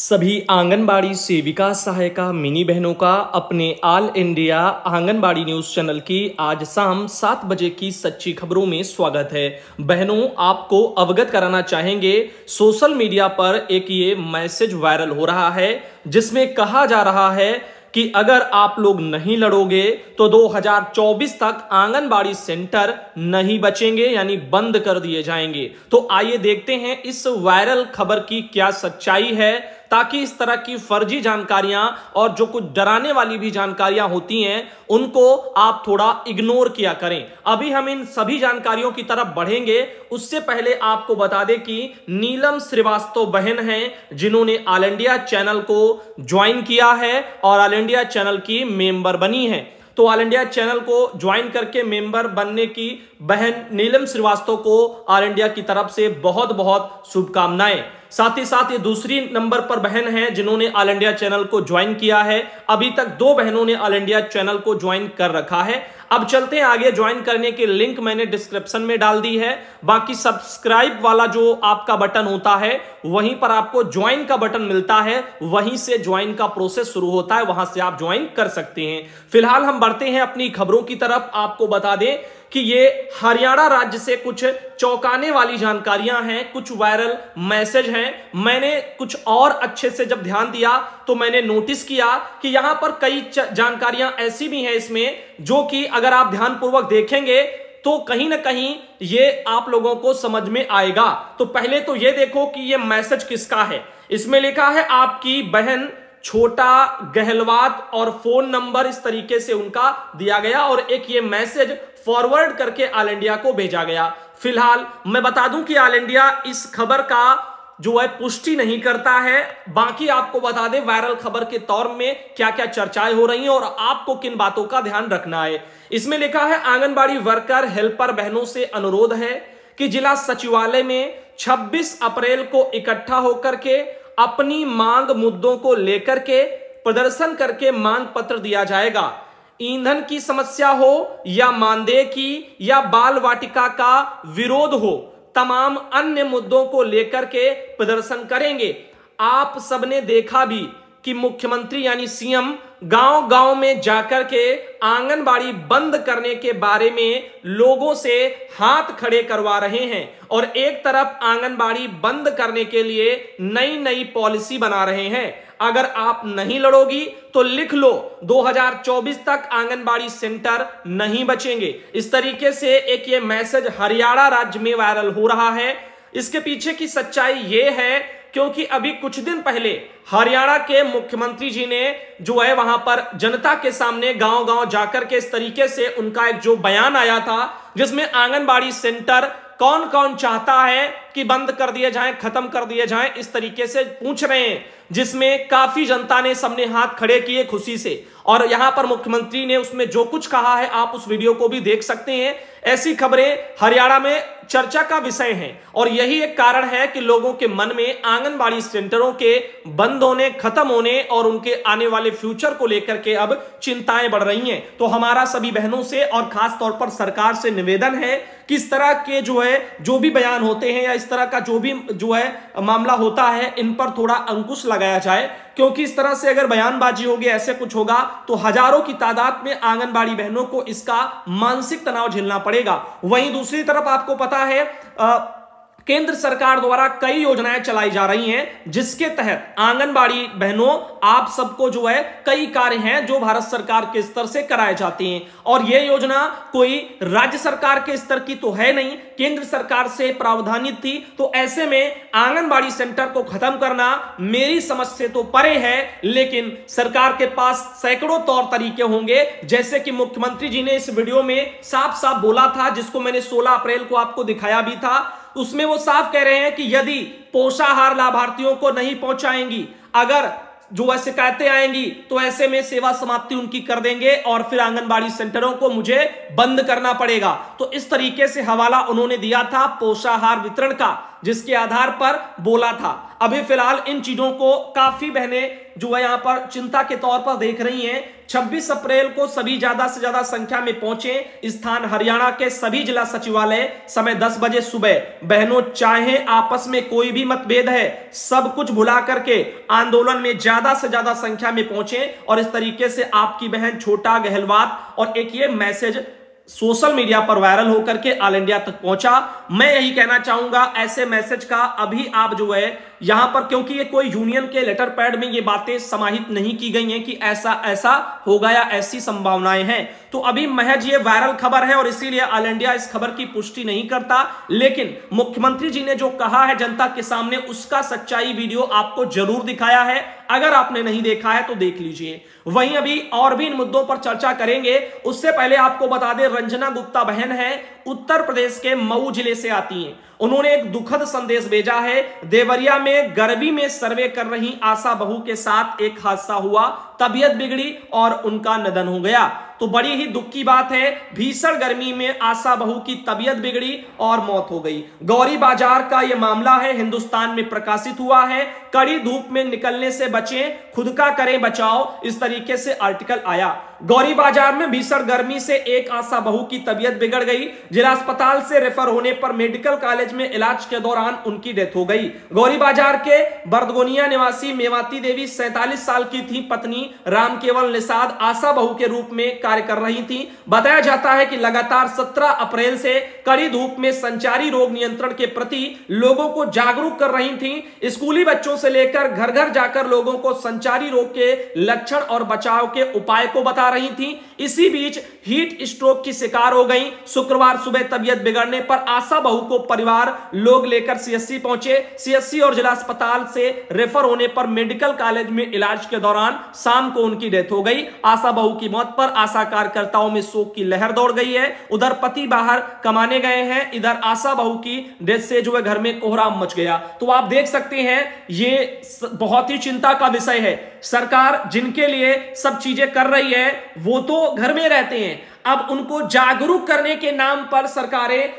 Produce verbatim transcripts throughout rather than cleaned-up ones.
सभी आंगनवाड़ी सेविका सहायिका मिनी बहनों का अपने all India anganwadi news channel की आज शाम सात बजे की सच्ची खबरों में स्वागत है। बहनों, आपको अवगत कराना चाहेंगे, सोशल मीडिया पर एक ये मैसेज वायरल हो रहा है जिसमें कहा जा रहा है कि अगर आप लोग नहीं लड़ोगे तो दो हज़ार चौबीस तक आंगनबाड़ी सेंटर नहीं बचेंगे, यानी बंद कर दिए जाएंगे। तो आइए देखते हैं इस वायरल खबर की क्या सच्चाई है, ताकि इस तरह की फर्जी जानकारियां और जो कुछ डराने वाली भी जानकारियां होती हैं उनको आप थोड़ा इग्नोर किया करें। अभी हम इन सभी जानकारियों की तरफ बढ़ेंगे, उससे पहले आपको बता दें कि नीलम श्रीवास्तव बहन हैं जिन्होंने ऑल इंडिया चैनल को ज्वाइन किया है और ऑल इंडिया चैनल की मेंबर बनी है। तो ऑल इंडिया चैनल को ज्वाइन करके मेंबर बनने की बहन नीलम श्रीवास्तव को ऑल इंडिया की तरफ से बहुत बहुत शुभकामनाएं। साथ ही साथ ये दूसरी नंबर पर बहन हैं जिन्होंने ऑल इंडिया चैनल को ज्वाइन किया है। अभी तक दो बहनों ने ऑल इंडिया चैनल को ज्वाइन कर रखा है। अब चलते हैं आगे। ज्वाइन करने की लिंक मैंने डिस्क्रिप्शन में डाल दी है, बाकी सब्सक्राइब वाला जो आपका बटन होता है वहीं पर आपको ज्वाइन का बटन मिलता है, वहीं से ज्वाइन का प्रोसेस शुरू होता है, वहां से आप ज्वाइन कर सकते हैं। फिलहाल हम बढ़ते हैं अपनी खबरों की तरफ। आपको बता दें कि ये हरियाणा राज्य से कुछ चौंकाने वाली जानकारियां हैं, कुछ वायरल मैसेज हैं। मैंने कुछ और अच्छे से जब ध्यान दिया तो मैंने नोटिस किया कि यहां पर कई जानकारियां ऐसी भी हैं इसमें जो कि अगर आप ध्यानपूर्वक देखेंगे तो कहीं ना कहीं ये आप लोगों को समझ में आएगा। तो पहले तो ये देखो कि ये मैसेज किसका है। इसमें लिखा है आपकी बहन छोटा गहलवाद और फोन नंबर इस तरीके से उनका दिया गया और एक ये मैसेज फॉरवर्ड करके ऑल इंडिया को भेजा गया। फिलहाल मैं बता दूं कि ऑल इंडिया इस खबर का जो है पुष्टि नहीं करता है। बाकी आपको बता दें वायरल खबर के तौर में क्या क्या चर्चाएं हो रही हैं और आपको किन बातों का ध्यान रखना है। इसमें लिखा है आंगनबाड़ी वर्कर हेल्पर बहनों से अनुरोध है कि जिला सचिवालय में छब्बीस अप्रैल को इकट्ठा होकर के अपनी मांग मुद्दों को लेकर के प्रदर्शन करके मांग पत्र दिया जाएगा। ईंधन की समस्या हो या मानदेय की या बाल वाटिका का विरोध हो, तमाम अन्य मुद्दों को लेकर के प्रदर्शन करेंगे। आप सबने देखा भी कि मुख्यमंत्री यानी सीएम गांव गांव में जाकर के आंगनबाड़ी बंद करने के बारे में लोगों से हाथ खड़े करवा रहे हैं और एक तरफ आंगनबाड़ी बंद करने के लिए नई नई पॉलिसी बना रहे हैं। अगर आप नहीं लड़ोगी तो लिख लो दो हज़ार चौबीस तक आंगनबाड़ी सेंटर नहीं बचेंगे। इस तरीके से एक ये मैसेज हरियाणा राज्य में वायरल हो रहा है। इसके पीछे की सच्चाई ये है क्योंकि अभी कुछ दिन पहले हरियाणा के मुख्यमंत्री जी ने जो है वहां पर जनता के सामने गांव गांव जाकर के इस तरीके से उनका एक जो बयान आया था जिसमें आंगनबाड़ी सेंटर कौन कौन चाहता है कि बंद कर दिए जाएं, खत्म कर दिए जाएं, इस तरीके से पूछ रहे हैं, जिसमें काफी जनता ने सबने हाथ खड़े किए खुशी से। और यहां पर मुख्यमंत्री ने उसमें जो कुछ कहा है आप उस वीडियो को भी देख सकते हैं। ऐसी खबरें हरियाणा में चर्चा का विषय हैं और यही एक कारण है कि लोगों के मन में आंगनबाड़ी सेंटरों के बंद होने, खत्म होने और उनके आने वाले फ्यूचर को लेकर के अब चिंताएं बढ़ रही हैं। तो हमारा सभी बहनों से और खास तौर पर सरकार से निवेदन है कि इस तरह के जो है जो भी बयान होते हैं या इस तरह का जो भी जो है मामला होता है इन पर थोड़ा अंकुश लगाया जाए, क्योंकि इस तरह से अगर बयानबाजी होगी, ऐसे कुछ होगा तो हजारों की तादाद में आंगनबाड़ी बहनों को इसका मानसिक तनाव झेलना पड़ेगा। वहीं दूसरी तरफ आपको पता है आ, केंद्र सरकार द्वारा कई योजनाएं चलाई जा रही हैं जिसके तहत आंगनबाड़ी बहनों आप सबको जो है कई कार्य हैं जो भारत सरकार के स्तर से कराए जाते हैं। और यह योजना कोई राज्य सरकार के स्तर की तो है नहीं, केंद्र सरकार से प्रावधानित थी। तो ऐसे में आंगनबाड़ी सेंटर को खत्म करना मेरी समझ से तो परे है, लेकिन सरकार के पास सैकड़ों तौर तरीके होंगे, जैसे कि मुख्यमंत्री जी ने इस वीडियो में साफ साफ बोला था, जिसको मैंने सोलह अप्रैल को आपको दिखाया भी था। उसमें वो साफ कह रहे हैं कि यदि पोषाहार लाभार्थियों को नहीं पहुंचाएंगी, अगर जो ऐसे शिकायतें आएंगी तो ऐसे में सेवा समाप्ति उनकी कर देंगे और फिर आंगनबाड़ी सेंटरों को मुझे बंद करना पड़ेगा। तो इस तरीके से हवाला उन्होंने दिया था पोषाहार वितरण का, जिसके आधार पर बोला था। अभी फिलहाल इन चीजों को काफी बहनें जो है यहां पर चिंता के तौर पर देख रही हैं। छब्बीस अप्रैल को सभी ज्यादा से ज्यादा संख्या में पहुंचे स्थान हरियाणा के सभी जिला सचिवालय, समय दस बजे सुबह। बहनों, चाहे आपस में कोई भी मतभेद है, सब कुछ भुला करके आंदोलन में ज्यादा से ज्यादा संख्या में पहुंचे और इस तरीके से आपकी बहन छोटा गहलवाद और एक ये मैसेज सोशल मीडिया पर वायरल होकर के ऑल इंडिया तक पहुंचा। मैं यही कहना चाहूंगा, ऐसे मैसेज का अभी आप जो है यहां पर, क्योंकि ये कोई यूनियन के लेटर पैड में ये बातें समाहित नहीं की गई हैं कि ऐसा ऐसा होगा या ऐसी संभावनाएं हैं, तो अभी महज ये वायरल खबर है और इसीलिए ऑल इंडिया इस खबर की पुष्टि नहीं करता। लेकिन मुख्यमंत्री जी ने जो कहा है जनता के सामने, उसका सच्चाई वीडियो आपको जरूर दिखाया है, अगर आपने नहीं देखा है तो देख लीजिए। वहीं अभी और भी इन मुद्दों पर चर्चा करेंगे, उससे पहले आपको बता दें रंजना गुप्ता बहन है, उत्तर प्रदेश के मऊ जिले से आती हैं। उन्होंने एक दुखद संदेश भेजा है, देवरिया में गरवी में सर्वे कर रही आशा बहू के साथ एक हादसा हुआ, तबीयत बिगड़ी और उनका निधन हो गया। तो बड़ी ही दुख की बात है, भीषण गर्मी में आशा बहू की तबीयत बिगड़ी और मौत हो गई। गौरी बाजार का यह मामला है, हिंदुस्तान में प्रकाशित हुआ है। कड़ी धूप में निकलने से बचें, खुद का करें बचाओ, इस तरीके से आर्टिकल आया। गौरी बाजार में भीषण गर्मी से एक आशा बहू की तबीयत बिगड़ गई, जिला अस्पताल से रेफर होने पर मेडिकल कॉलेज में इलाज के दौरान उनकी डेथ हो गई। गौरी बाजार के बर्दगोनिया निवासी मेवाती देवी सैंतालीस साल की थी। पत्नी रामकेवल निषाद आशा बहू के रूप में कार्य कर रही थी। बताया जाता है कि लगातार सत्रह अप्रैल से कड़ी धूप में संचारी रोग नियंत्रण के प्रति लोगों को जागरूक कर रही थी। स्कूली बच्चों से लेकर घर घर जाकर लोगों को संचारी रोग के लक्षण और बचाव के उपाय को बता रही थी। इसी बीच हीट स्ट्रोक की शिकार हो गई। शुक्रवार सुबह तबीयत बिगड़ने पर आशा बहू को परिवार लोग लेकर सीएचसी पहुंचे। सीएचसी और जिला अस्पताल से रेफर होने पर मेडिकल कॉलेज में इलाज के दौरान शाम को उनकी डेथ हो गई। आशा बहू की मौत पर आशा कार्यकर्ताओं में शोक की लहर दौड़ गई है। उधर पति बाहर कमाने गए हैं, इधर आशा बहू की डेथ से जो है घर में कोहराम मच गया। तो आप देख सकते हैं ये बहुत ही चिंता का विषय है। सरकार जिनके लिए सब चीजें कर रही है वो तो घर में रहते हैं, अब उनको जागरूक करने के नाम पर सरकारें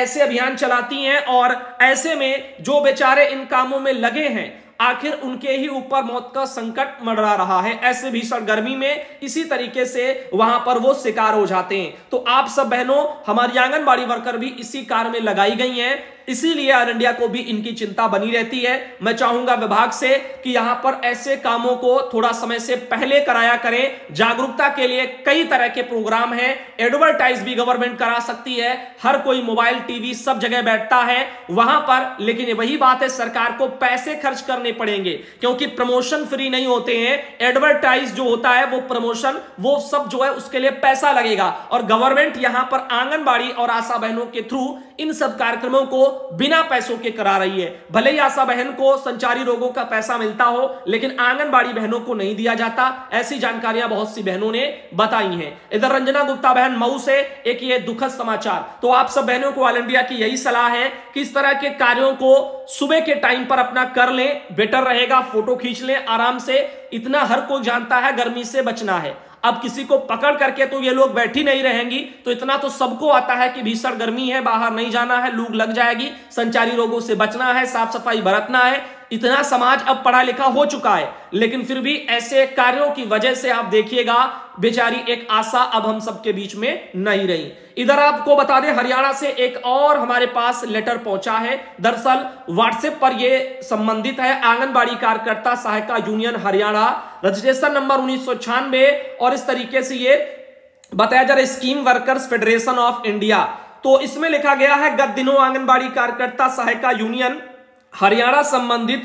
ऐसे अभियान चलाती हैं और ऐसे में जो बेचारे इन कामों में लगे हैं आखिर उनके ही ऊपर मौत का संकट मंडरा रहा है। ऐसे भीषण गर्मी में इसी तरीके से वहां पर वो शिकार हो जाते हैं। तो आप सब बहनों, हमारी आंगनबाड़ी वर्कर भी इसी कार्य में लगाई गई हैं, इसीलिए ऑल इंडिया को भी इनकी चिंता बनी रहती है। मैं चाहूंगा विभाग से कि यहां पर ऐसे कामों को थोड़ा समय से पहले कराया करें। जागरूकता के लिए कई तरह के प्रोग्राम हैं, एडवर्टाइज भी गवर्नमेंट करा सकती है। हर कोई मोबाइल टीवी सब जगह बैठता है वहां पर, लेकिन वही बात है सरकार को पैसे खर्च करने पड़ेंगे, क्योंकि प्रमोशन फ्री नहीं होते हैं। एडवर्टाइज जो होता है वो प्रमोशन वो सब जो है उसके लिए पैसा लगेगा और गवर्नमेंट यहां पर आंगनबाड़ी और आशा बहनों के थ्रू इन सब कार्यक्रमों को बिना पैसों के करा रही है। भले ही आशा बहन को संचारी रोगों का पैसा मिलता हो, लेकिन आंगनबाड़ी बहनों को नहीं दिया जाता। ऐसी जानकारियां बहुत सी बहनों ने बताई हैं। इधर रंजना गुप्ता बहन मऊ से एक ये दुखद समाचार। तो आप सब बहनों को ऑल इंडिया की यही सलाह है कि इस तरह के कार्यों को सुबह के टाइम पर अपना कर लें, बेटर रहेगा। फोटो खींच लें आराम से, इतना हर कोई जानता है गर्मी से बचना है। अब किसी को पकड़ करके तो ये लोग बैठी नहीं रहेंगी, तो इतना तो सबको आता है कि भीषण गर्मी है, बाहर नहीं जाना है, लू लग जाएगी, संचारी रोगों से बचना है, साफ सफाई बरतना है। इतना समाज अब पढ़ा लिखा हो चुका है, लेकिन फिर भी ऐसे कार्यों की वजह से आप देखिएगा बेचारी एक आशा अब हम सबके बीच में नहीं रही। इधर आपको बता दें हरियाणा से एक और हमारे पास लेटर पहुंचा है। दरअसल व्हाट्सएप पर यह संबंधित है, आंगनबाड़ी कार्यकर्ता सहायिका यूनियन हरियाणा, रजिस्ट्रेशन नंबर उन्नीस सौ छियानवे, और इस तरीके से ये बताया जा रहा है scheme workers federation of India. तो इसमें लिखा गया है, गत दिनों आंगनबाड़ी कार्यकर्ता सहायिका यूनियन हरियाणा संबंधित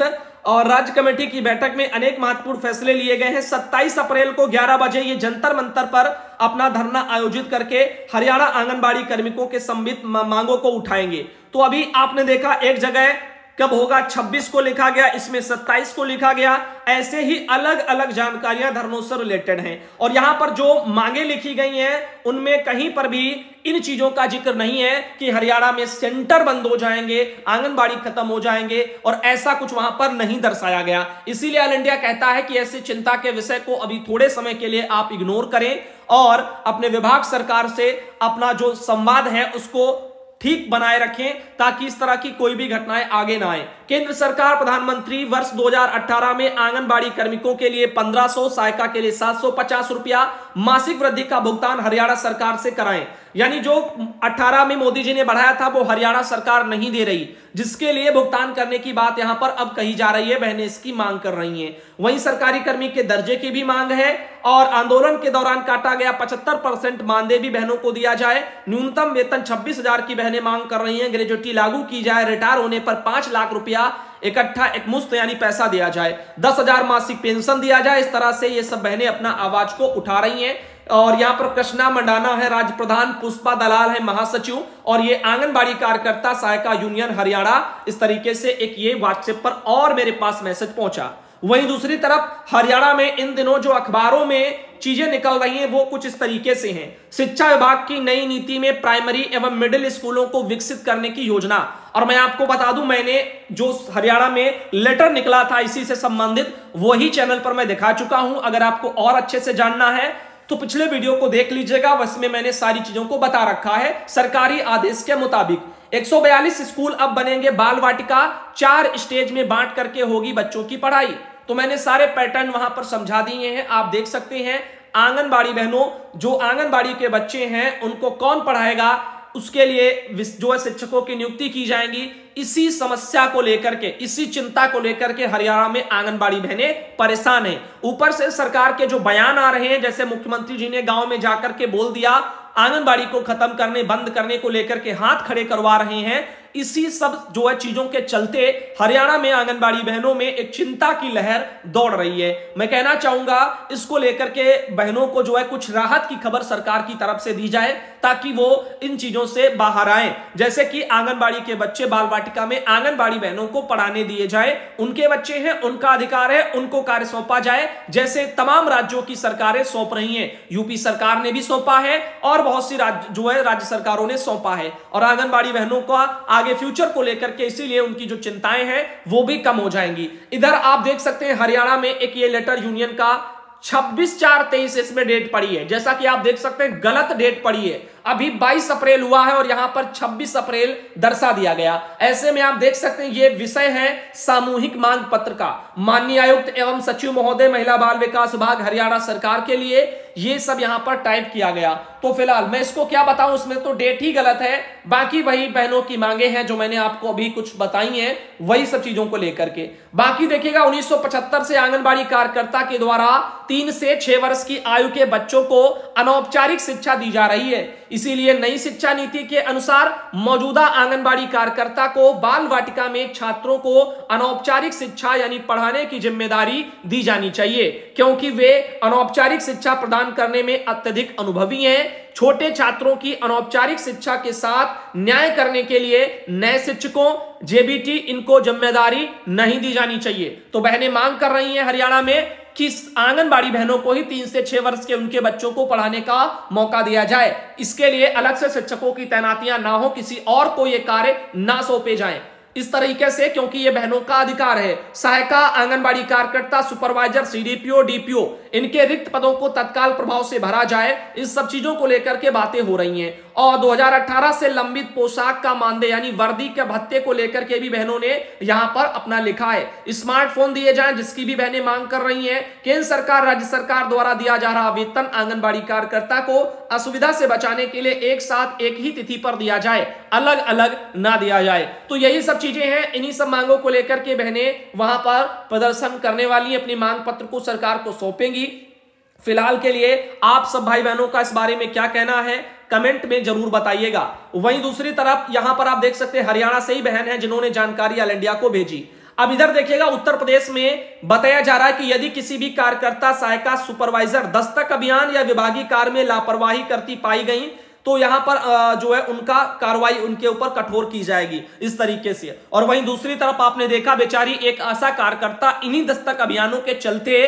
और राज्य कमेटी की बैठक में अनेक महत्वपूर्ण फैसले लिए गए हैं। सत्ताईस अप्रैल को ग्यारह बजे ये जंतर मंतर पर अपना धरना आयोजित करके हरियाणा आंगनबाड़ी कार्मिकों के संबित मांगों को उठाएंगे। तो अभी आपने देखा एक जगह कब होगा, छब्बीस को लिखा गया, इसमें सत्ताईस को लिखा गया। ऐसे ही अलग अलग जानकारियां धरनों से रिलेटेड हैं और यहां पर जो मांगे लिखी गई हैं उनमें कहीं पर भी इन चीजों का जिक्र नहीं है कि हरियाणा में सेंटर बंद हो जाएंगे, आंगनबाड़ी खत्म हो जाएंगे, और ऐसा कुछ वहां पर नहीं दर्शाया गया। इसीलिए ऑल इंडिया कहता है कि ऐसे चिंता के विषय को अभी थोड़े समय के लिए आप इग्नोर करें और अपने विभाग सरकार से अपना जो संवाद है उसको ठीक बनाए रखें ताकि इस तरह की कोई भी घटनाएं आगे ना आए। केंद्र सरकार प्रधानमंत्री वर्ष दो हज़ार अठारह में आंगनबाड़ी कार्मिकों के लिए पंद्रह सौ, सहायिका के लिए सात सौ पचास रुपया मासिक वृद्धि का भुगतान हरियाणा सरकार से कराएं। यानी जो अठारह में मोदी जी ने बढ़ाया था वो हरियाणा सरकार नहीं दे रही, जिसके लिए भुगतान करने की बात यहां पर अब कही जा रही है। बहनें इसकी मांग कर रही हैं। वहीं सरकारी कर्मी के दर्जे की भी मांग है और आंदोलन के दौरान काटा गया पचहत्तर परसेंट मानदेय भी बहनों को दिया जाए। न्यूनतम वेतन छब्बीस हजार की बहनें मांग कर रही हैं। ग्रेच्युटी लागू की जाए, रिटायर होने पर पांच लाख रुपया इकट्ठा एकमुश्त यानी पैसा दिया जाए, दस हजार मासिक पेंशन दिया जाए। इस तरह से ये सब बहनें अपना आवाज को उठा रही हैं। और यहाँ पर कृष्णा मंडाना है राज्य प्रधान, पुष्पा दलाल है महासचिव, और ये आंगनबाड़ी कार्यकर्ता सहायिका यूनियन हरियाणा। इस तरीके से एक ये व्हाट्सएप पर और मेरे पास मैसेज पहुंचा। वहीं दूसरी तरफ हरियाणा में इन दिनों जो अखबारों में चीजें निकल रही हैं वो कुछ इस तरीके से हैं। शिक्षा विभाग की नई नीति में प्राइमरी एवं मिडिल स्कूलों को विकसित करने की योजना। और मैं आपको बता दूं, मैंने जो हरियाणा में लेटर निकला था इसी से संबंधित वही चैनल पर मैं दिखा चुका हूं। अगर आपको और अच्छे से जानना है तो पिछले वीडियो को देख लीजिएगा, उसमें मैंने सारी चीजों को बता रखा है। सरकारी आदेश के मुताबिक एक सौ बयालीस स्कूल अब बनेंगे बाल वाटिका, चार स्टेज में बांट करके होगी बच्चों की पढ़ाई। तो मैंने सारे पैटर्न वहां पर समझा दिए हैं, आप देख सकते हैं। आंगनबाड़ी बहनों, जो आंगनबाड़ी के बच्चे हैं उनको कौन पढ़ाएगा, उसके लिए जो है शिक्षकों की नियुक्ति की जाएगी। इसी समस्या को लेकर के, इसी चिंता को लेकर के हरियाणा में आंगनबाड़ी बहनें परेशान हैं। ऊपर से सरकार के जो बयान आ रहे हैं, जैसे मुख्यमंत्री जी ने गांव में जाकर के बोल दिया, आंगनबाड़ी को खत्म करने, बंद करने को लेकर के हाथ खड़े करवा रहे हैं। इसी सब जो है चीजों के चलते हरियाणा में आंगनबाड़ी बहनों में एक चिंता की लहर दौड़ रही है। मैं कहना चाहूंगा इसको लेकर के बहनों को जो है कुछ राहत की खबर सरकार की तरफ से दी जाए ताकि वो इन चीजों से बाहर आए। जैसे कि आंगनबाड़ी के बच्चे बाल वाटिका में आंगनबाड़ी बहनों को पढ़ाने दिए जाए, उनके बच्चे हैं, उनका अधिकार है, उनको कार्य सौंपा जाए, जैसे तमाम राज्यों की सरकारें सौंप रही है। यूपी सरकार ने भी सौंपा है और बहुत सी राज्य जो है राज्य सरकारों ने सौंपा है। और आंगनबाड़ी बहनों का आगे फ्यूचर को लेकर के इसीलिए उनकी जो चिंताएं हैं वो भी कम हो जाएंगी। इधर आप देख सकते हैं हरियाणा में एक ये लेटर यूनियन का छब्बीस चार तेईस इसमें डेट पड़ी है। जैसा कि आप देख सकते हैं गलत डेट पड़ी है। अभी बाईस अप्रैल हुआ है और यहां पर छब्बीस अप्रैल दर्शा दिया गया। ऐसे में आप देख सकते हैं ये विषय है सामूहिक मांग पत्र का। माननीय आयुक्त एवं सचिव महोदय, महिला बाल विकास विभाग हरियाणा सरकार के लिए ये सब यहां पर टाइप किया गया। तो फिलहाल मैं इसको क्या बताऊं, इसमें तो डेट ही गलत है। बाकी वही बहनों की मांगे हैं जो मैंने आपको अभी कुछ बताई है, वही सब चीजों को लेकर के। बाकी देखिएगा, उन्नीस सौ पचहत्तर से आंगनबाड़ी कार्यकर्ता के द्वारा तीन से छह वर्ष की आयु के बच्चों को अनौपचारिक शिक्षा दी जा रही है। इसीलिए नई शिक्षा नीति के अनुसार मौजूदा आंगनबाड़ी कार्यकर्ता को बाल वाटिका में छात्रों को अनौपचारिक शिक्षा यानी पढ़ाने की जिम्मेदारी दी जानी चाहिए, क्योंकि वे अनौपचारिक शिक्षा प्रदान करने में अत्यधिक अनुभवी हैं। छोटे छात्रों की अनौपचारिक शिक्षा के साथ न्याय करने के लिए नए शिक्षकों जेबीटी इनको जिम्मेदारी नहीं दी जानी चाहिए। तो बहनें मांग कर रही हैं हरियाणा में कि आंगनबाड़ी बहनों को ही तीन से छह वर्ष के उनके बच्चों को पढ़ाने का मौका दिया जाए। इसके लिए अलग से शिक्षकों की तैनातियां ना हो, किसी और को ये कार्य ना सौंपे जाए इस तरीके से, क्योंकि ये बहनों का अधिकार है। सहायिका, आंगनबाड़ी कार्यकर्ता, सुपरवाइजर, सीडीपीओ, डीपीओ, इनके रिक्त पदों को तत्काल प्रभाव से भरा जाए। इस सब चीजों को लेकर के बातें हो रही हैं। और दो हज़ार अठारह से लंबित पोशाक का मानदेय यानी वर्दी के भत्ते को लेकर के भी बहनों ने यहां पर अपना लिखा है। स्मार्टफोन दिए जाएं, जिसकी भी बहनें मांग कर रही हैं। केंद्र सरकार, राज्य सरकार द्वारा दिया जा रहा वेतन आंगनबाड़ी कार्यकर्ता को असुविधा से बचाने के लिए एक साथ एक ही तिथि पर दिया जाए, अलग अलग ना दिया जाए। तो यही सब चीजें हैं। इन्हीं सब मांगों को लेकर के बहनें वहां पर प्रदर्शन करने वाली, अपनी मांग पत्र को सरकार को सौंपेंगी। फिलहाल के लिए आप सब भाई बहनों का इस बारे में क्या कहना है कमेंट में जरूर बताइएगा। वहीं दूसरी तरफ यहां पर आप देख सकते हैं हरियाणा से ही बहन है जिन्होंने जानकारी ऑल इंडिया को भेजी। अब इधर देखिएगा उत्तर प्रदेश में बताया जा रहा है कि यदि किसी भी कार्यकर्ता, सहायिका, सुपरवाइजर दस्तक अभियान या विभागीय कार्य में लापरवाही करती पाई गई तो यहां पर जो है उनका कार्रवाई उनके ऊपर कठोर की जाएगी इस तरीके से। और वहीं दूसरी तरफ आपने देखा बेचारी एक आशा कार्यकर्ता इन्हीं दस्तक अभियानों के चलते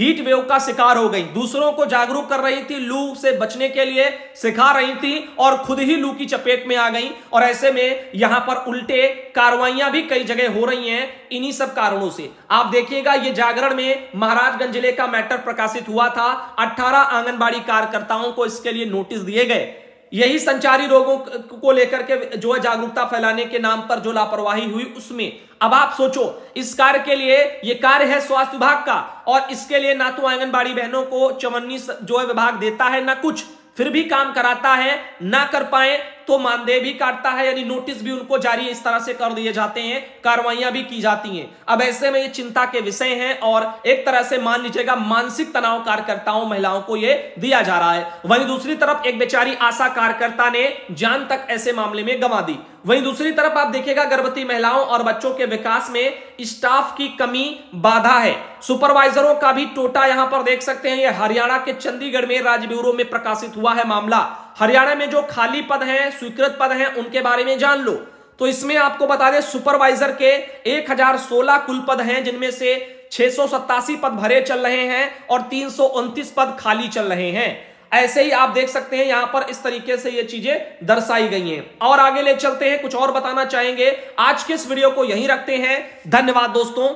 हीट वेव का शिकार हो गई। दूसरों को जागरूक कर रही थी, लू से बचने के लिए सिखा रही थी और खुद ही लू की चपेट में आ गई। और ऐसे में यहां पर उल्टे कार्रवाइयां भी कई जगह हो रही हैं इन्हीं सब कारणों से। आप देखिएगा ये जागरण में महाराजगंज जिले का मैटर प्रकाशित हुआ था। अठारह आंगनबाड़ी कार्यकर्ताओं को इसके लिए नोटिस दिए गए। यही संचारी रोगों को लेकर के जो है जागरूकता फैलाने के नाम पर जो लापरवाही हुई उसमें अब आप सोचो, इस कार्य के लिए यह कार्य है स्वास्थ्य विभाग का और इसके लिए ना तो आंगनबाड़ी बहनों को चवन्नी जो है विभाग देता है ना कुछ, फिर भी काम कराता है, ना कर पाए तो मानदेय भी काटता है, यानी नोटिस भी उनको जारी इस तरह से कर दिए जाते हैं, कार्रवाइयां भी की जाती हैं। अब ऐसे में ये चिंता के विषय हैं और एक तरह से मान लीजिएगा मानसिक तनाव कार्यकर्ताओं महिलाओं को ये दिया जा रहा है। वहीं दूसरी तरफ एक बेचारी आशा कार्यकर्ता ने जान तक ऐसे मामले में गंवा दी। वहीं दूसरी तरफ आप देखिएगा गर्भवती महिलाओं और बच्चों के विकास में स्टाफ की कमी बाधा है, सुपरवाइजरों का भी टोटा यहां पर देख सकते हैं। यह हरियाणा के चंडीगढ़ में राज्य ब्यूरो में प्रकाशित हुआ है मामला। हरियाणा में जो खाली पद हैं, स्वीकृत पद हैं, उनके बारे में जान लो। तो इसमें आपको बता दें सुपरवाइजर के एक हजार सोलह कुल पद हैं, जिनमें से छह सौ सत्तासी पद भरे चल रहे हैं और तीन सौ उनतीस पद खाली चल रहे हैं। ऐसे ही आप देख सकते हैं यहां पर इस तरीके से ये चीजें दर्शाई गई हैं। और आगे ले चलते हैं, कुछ और बताना चाहेंगे। आज के इस वीडियो को यहीं रखते हैं। धन्यवाद दोस्तों।